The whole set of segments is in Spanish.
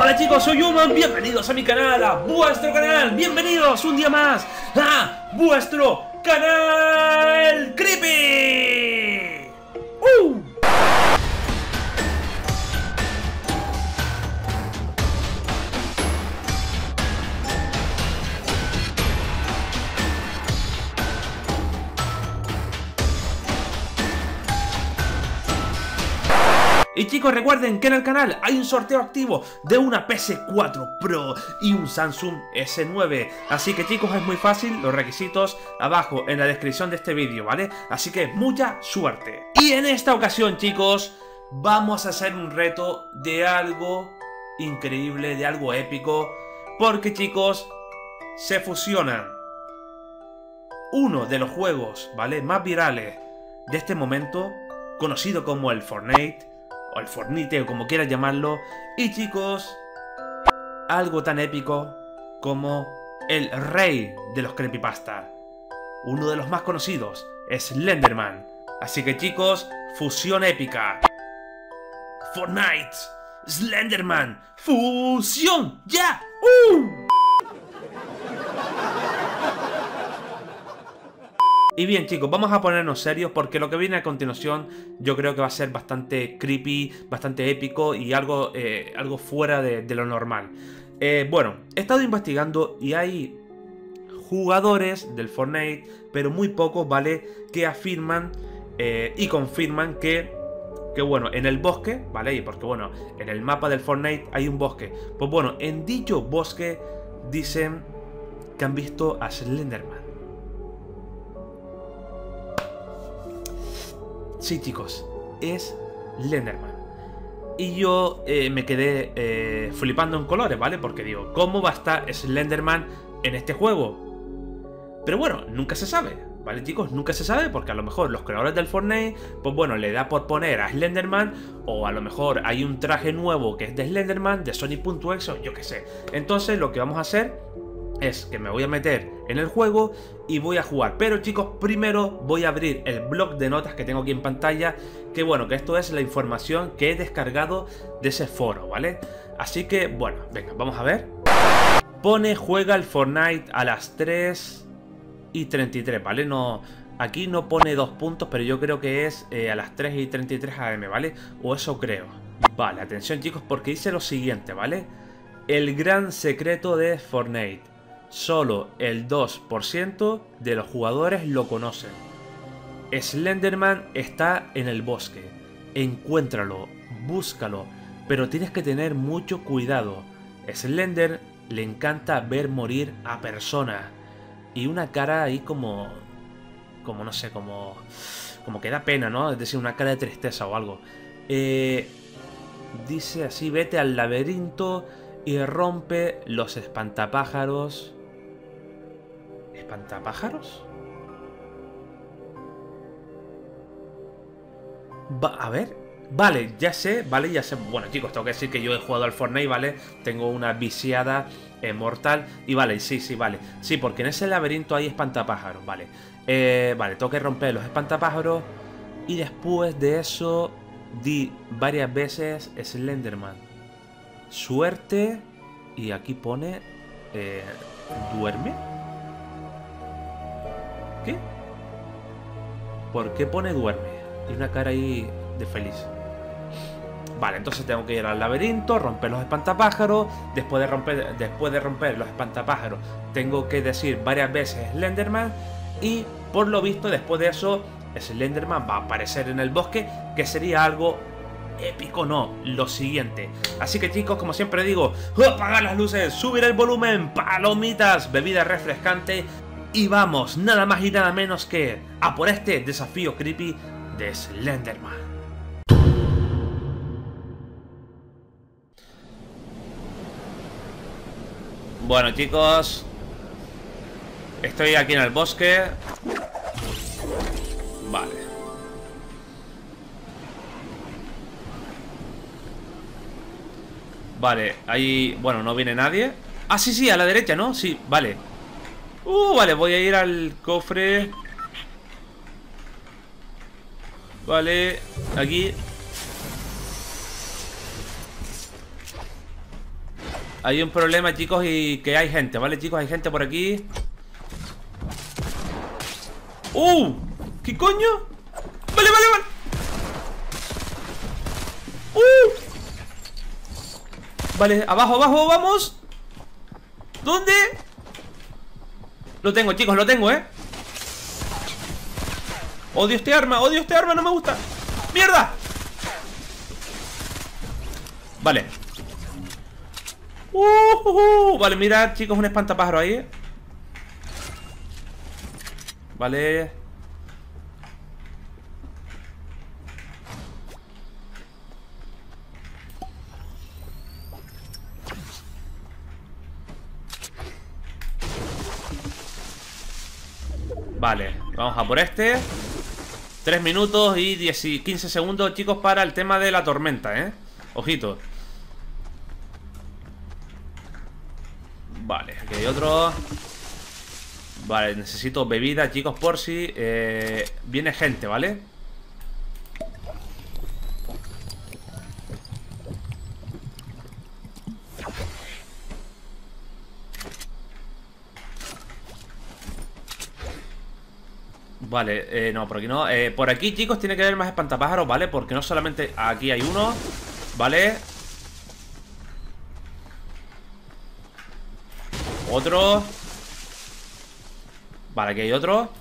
Hola chicos, soy Youman, bienvenidos a mi canal, a vuestro canal, bienvenidos un día más a vuestro canal Creepy. Y chicos, recuerden que en el canal hay un sorteo activo de una PS4 Pro y un Samsung S9. Así que chicos, es muy fácil, los requisitos abajo en la descripción de este vídeo, ¿vale? Así que mucha suerte. Y en esta ocasión chicos, vamos a hacer un reto de algo increíble, de algo épico. Porque chicos, se fusionan uno de los juegos, ¿vale?, más virales de este momento, conocido como el Fortnite, o el Fortnite, o como quieras llamarlo, y chicos, algo tan épico como el rey de los creepypasta, uno de los más conocidos, Slenderman. Así que chicos, fusión épica, Fortnite, Slenderman, fusión, ya. Y bien chicos, vamos a ponernos serios porque lo que viene a continuación yo creo que va a ser bastante creepy, bastante épico y algo fuera de lo normal. Bueno, he estado investigando y hay jugadores del Fortnite, pero muy pocos, ¿vale?, que afirman y confirman que bueno, en el bosque, ¿vale? Y porque bueno, en el mapa del Fortnite hay un bosque. Pues bueno, en dicho bosque dicen que han visto a Slenderman. Sí chicos, es Slenderman. Y yo me quedé flipando en colores, ¿vale? Porque digo, ¿cómo va a estar Slenderman en este juego? Pero bueno, nunca se sabe, ¿vale chicos? Nunca se sabe porque a lo mejor los creadores del Fortnite, pues bueno, le da por poner a Slenderman, o a lo mejor hay un traje nuevo que es de Slenderman, de Sony.exe, o yo qué sé. Entonces lo que vamos a hacer es que me voy a meter en el juego y voy a jugar. Pero chicos, primero voy a abrir el blog de notas que tengo aquí en pantalla, que bueno, que esto es la información que he descargado de ese foro, ¿vale? Así que bueno, venga, vamos a ver. Pone juega el Fortnite a las 3:33, ¿vale? No, aquí no pone 2 puntos, pero yo creo que es a las 3:33 AM, ¿vale? O eso creo. Vale, atención chicos, porque dice lo siguiente, ¿vale? El gran secreto de Fortnite. Solo el 2% de los jugadores lo conocen. Slenderman está en el bosque. Encuéntralo, búscalo, pero tienes que tener mucho cuidado. Slender le encanta ver morir a personas. Y una cara ahí como no sé, como que da pena, ¿no? Es decir, una cara de tristeza o algo. Dice así, vete al laberinto y rompe los espantapájaros. ¿Espantapájaros? A ver. Vale, ya sé, vale, ya sé. Bueno, chicos, tengo que decir que yo he jugado al Fortnite, ¿vale? Tengo una viciada mortal. Y vale, sí, vale. Sí, porque en ese laberinto hay espantapájaros, vale. Vale, tengo que romper los espantapájaros. Y después de eso, di varias veces Slenderman. Suerte. Y aquí pone ¿duerme? ¿Qué? ¿Por qué pone duerme? Y una cara ahí de feliz. Vale, entonces tengo que ir al laberinto, romper los espantapájaros. Después de romper los espantapájaros tengo que decir varias veces Slenderman. Y por lo visto después de eso Slenderman va a aparecer en el bosque, que sería algo épico, no, lo siguiente. Así que chicos, como siempre digo, apagar las luces, subir el volumen, palomitas, bebida refrescante, y vamos, nada más y nada menos que a por este desafío creepy de Slenderman. Bueno chicos, estoy aquí en el bosque. Vale. Vale, ahí... Bueno, no viene nadie. Ah, sí, a la derecha, ¿no? Sí, vale. Vale, voy a ir al cofre. Vale, aquí. Hay un problema, chicos, y que hay gente, ¿vale, chicos? Hay gente por aquí. ¿Qué coño? Vale, vale, vale. Vale, abajo, abajo, vamos. ¿Dónde? Lo tengo, chicos, lo tengo, ¿eh? Odio este arma, no me gusta. ¡Mierda! Vale. Vale, mirad, chicos, un espantapájaro ahí. Vale. Vale, vamos a por este. 3 minutos y 15 segundos, chicos, para el tema de la tormenta, ¿eh? Ojito. Vale, aquí hay otro. Vale, necesito bebida, chicos, por si viene gente, ¿vale? Vale, no, por aquí no. Por aquí, chicos, tiene que haber más espantapájaros, ¿vale? Porque no solamente aquí hay uno, ¿vale? Otro. Vale, aquí hay otro.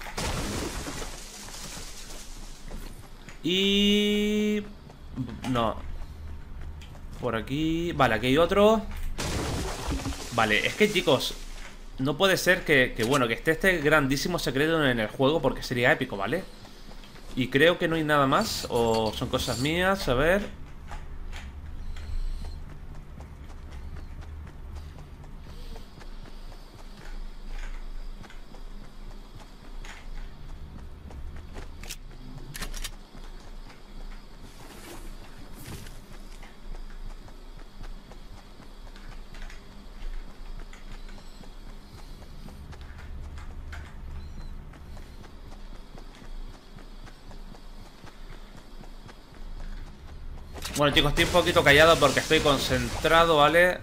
Y... no. Por aquí... vale, aquí hay otro. Vale, es que, chicos, no puede ser que esté este grandísimo secreto en el juego, porque sería épico, ¿vale? Y creo que no hay nada más. O son cosas mías, a ver. Bueno, chicos, estoy un poquito callado porque estoy concentrado, ¿vale?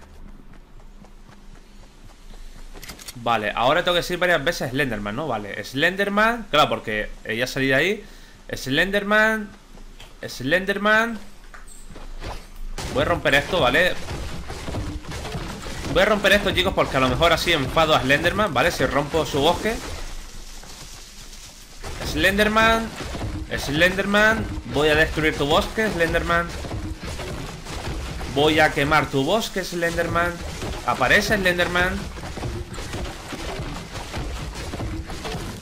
Vale, ahora tengo que decir varias veces Slenderman, ¿no? Vale, Slenderman, claro, porque ya salí de ahí. Slenderman, Slenderman. Voy a romper esto, ¿vale? Voy a romper esto, chicos, porque a lo mejor así enfado a Slenderman, ¿vale? Si rompo su bosque. Slenderman, Slenderman, voy a destruir tu bosque, Slenderman. Voy a quemar tu bosque, Slenderman. Aparece Slenderman.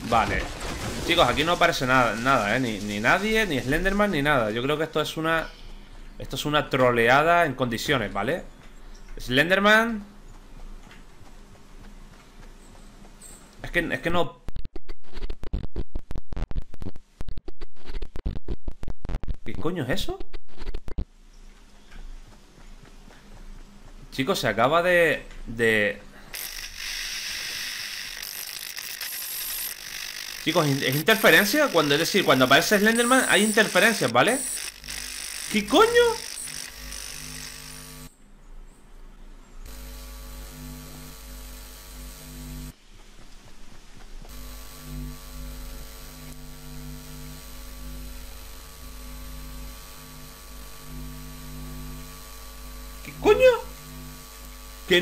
Vale. Chicos, aquí no aparece nada, ni nadie, ni Slenderman, ni nada. Yo creo que esto es una... esto es una troleada en condiciones, ¿vale? Slenderman. Es que no... ¿qué coño es eso? Chicos, se acaba de... chicos, ¿es interferencia? Cuando, es decir, cuando aparece Slenderman hay interferencias, ¿vale? ¿Qué coño? Que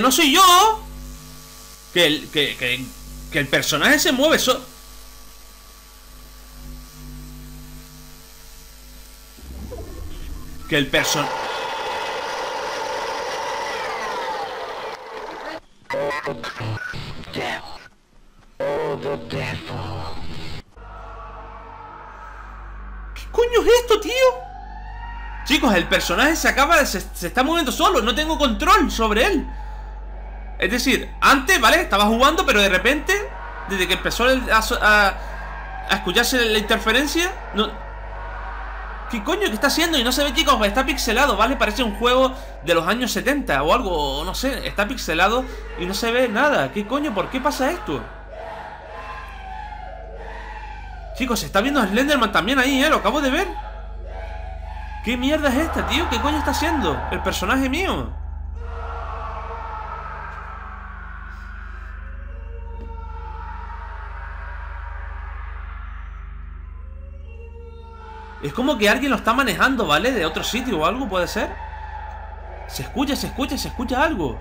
no soy yo. Que el personaje se mueve solo. Que el personaje... ¿qué coño es esto, tío? Chicos, el personaje se acaba de... se está moviendo solo, no tengo control sobre él. Es decir, antes, ¿vale? Estaba jugando, pero de repente, desde que empezó a escucharse la interferencia, no... ¿qué coño? ¿Qué está haciendo? Y no se ve, chicos, está pixelado, ¿vale? Parece un juego de los años 70 o algo, no sé, está pixelado y no se ve nada. ¿Qué coño? ¿Por qué pasa esto? Chicos, se está viendo Slenderman también ahí, ¿eh? Lo acabo de ver. ¿Qué mierda es esta, tío? ¿Qué coño está haciendo el personaje mío? Es como que alguien lo está manejando, ¿vale? De otro sitio o algo, ¿puede ser? Se escucha, se escucha, se escucha algo.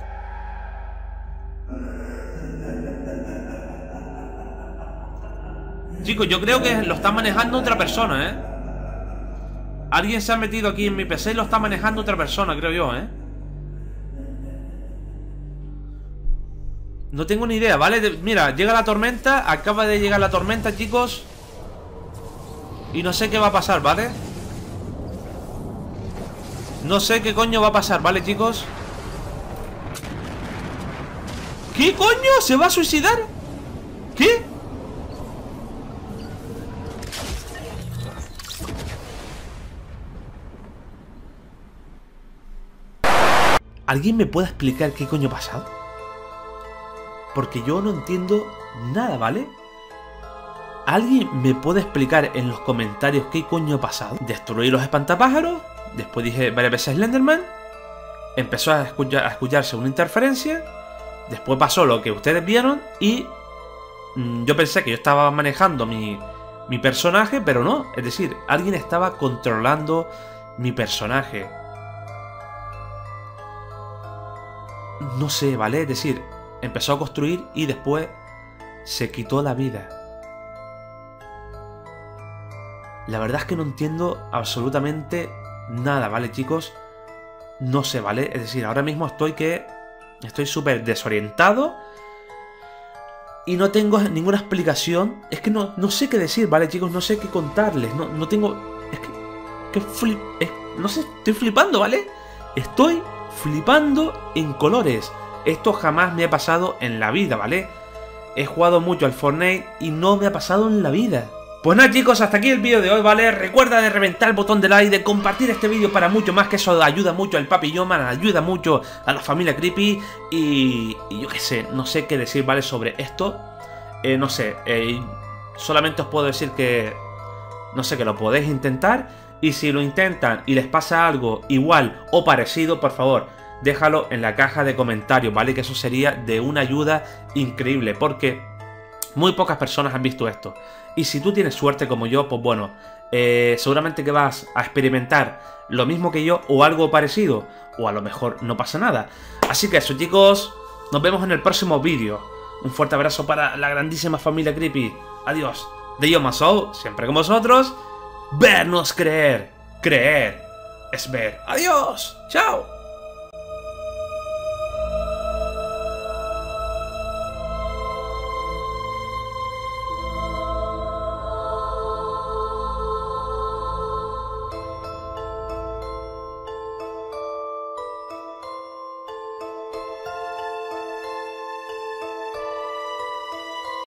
Chicos, yo creo que lo está manejando otra persona, ¿eh? Alguien se ha metido aquí en mi PC y lo está manejando otra persona, creo yo, ¿eh? No tengo ni idea, ¿vale? Mira, llega la tormenta, acaba de llegar la tormenta, chicos. Y no sé qué va a pasar, ¿vale? No sé qué coño va a pasar, ¿vale, chicos? ¿Qué coño? ¿Se va a suicidar? ¿Qué? ¿Alguien me puede explicar qué coño ha pasado? Porque yo no entiendo nada, ¿vale? ¿Alguien me puede explicar en los comentarios qué coño ha pasado? Destruí los espantapájaros. Después dije varias veces Slenderman. Empezó a escucharse una interferencia. Después pasó lo que ustedes vieron. Y yo pensé que yo estaba manejando mi personaje, pero no. Es decir, alguien estaba controlando mi personaje. No sé, ¿vale? Es decir, empezó a construir y después se quitó la vida. La verdad es que no entiendo absolutamente nada, ¿vale, chicos? No sé, ¿vale? Es decir, ahora mismo estoy súper desorientado y no tengo ninguna explicación. Es que no sé qué decir, ¿vale, chicos? No sé qué contarles. No tengo... Es que no sé, estoy flipando, ¿vale? Estoy flipando en colores. Esto jamás me ha pasado en la vida, ¿vale? He jugado mucho al Fortnite y no me ha pasado en la vida. Pues nada, chicos, hasta aquí el vídeo de hoy, ¿vale? Recuerda de reventar el botón de like, de compartir este vídeo para mucho más, que eso ayuda mucho al Papi Youman, ayuda mucho a la familia Creepy. Y yo qué sé, no sé qué decir, ¿vale? Sobre esto. No sé, solamente os puedo decir que, no sé, que lo podéis intentar. Y si lo intentan y les pasa algo igual o parecido, por favor, déjalo en la caja de comentarios, ¿vale? Que eso sería de una ayuda increíble, porque muy pocas personas han visto esto. Y si tú tienes suerte como yo, pues bueno, seguramente que vas a experimentar lo mismo que yo o algo parecido. O a lo mejor no pasa nada. Así que eso, chicos, nos vemos en el próximo vídeo. Un fuerte abrazo para la grandísima familia Creepy. Adiós. The Youman Show, siempre con vosotros. Vernos creer. Creer es ver. Adiós. Chao.